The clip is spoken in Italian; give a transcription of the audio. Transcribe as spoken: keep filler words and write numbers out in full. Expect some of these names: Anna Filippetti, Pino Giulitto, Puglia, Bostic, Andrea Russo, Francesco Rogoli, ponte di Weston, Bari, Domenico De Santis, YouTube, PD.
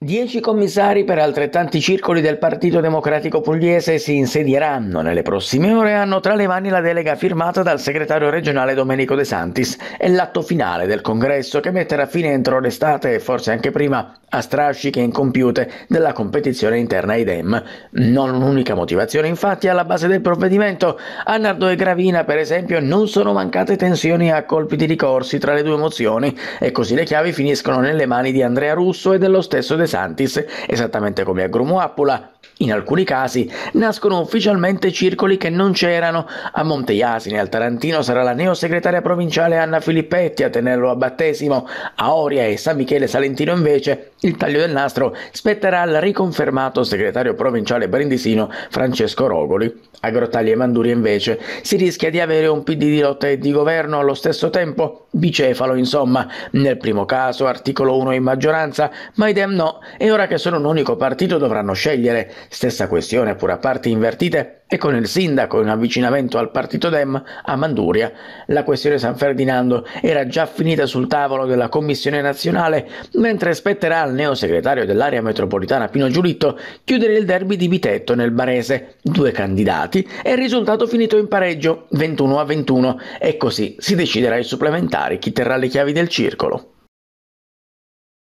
Dieci commissari per altrettanti circoli del Partito Democratico Pugliese si insedieranno nelle prossime ore e hanno tra le mani la delega firmata dal segretario regionale Domenico De Santis e l'atto finale del congresso che metterà fine entro l'estate e forse anche prima a strasciche incompiute della competizione interna ai Dem. Non un'unica motivazione infatti alla base del provvedimento. A Nardo e Gravina per esempio non sono mancate tensioni a colpi di ricorsi tra le due mozioni e così le chiavi finiscono nelle mani di Andrea Russo e dello stesso De Santis, esattamente come a Grumoappola. In alcuni casi nascono ufficialmente circoli che non c'erano. A Monte Iasine, al Tarantino, sarà la neosegretaria provinciale Anna Filippetti a tenerlo a battesimo. A Oria e San Michele Salentino invece il taglio del nastro spetterà al riconfermato segretario provinciale brindisino Francesco Rogoli. A Grottaglie e Manduria invece si rischia di avere un P D di lotta e di governo allo stesso tempo, bicefalo insomma. Nel primo caso articolo uno in maggioranza, ma i Dem no, e ora che sono un unico partito dovranno scegliere. Stessa questione pure a parti invertite e con il sindaco in avvicinamento al partito Dem a Manduria. La questione San Ferdinando era già finita sul tavolo della commissione nazionale, mentre spetterà al neosegretario dell'area metropolitana Pino Giulitto chiudere il derby di Bitetto nel Barese. Due candidati e il risultato finito in pareggio ventuno a ventuno, e così si deciderà ai supplementari chi terrà le chiavi del circolo.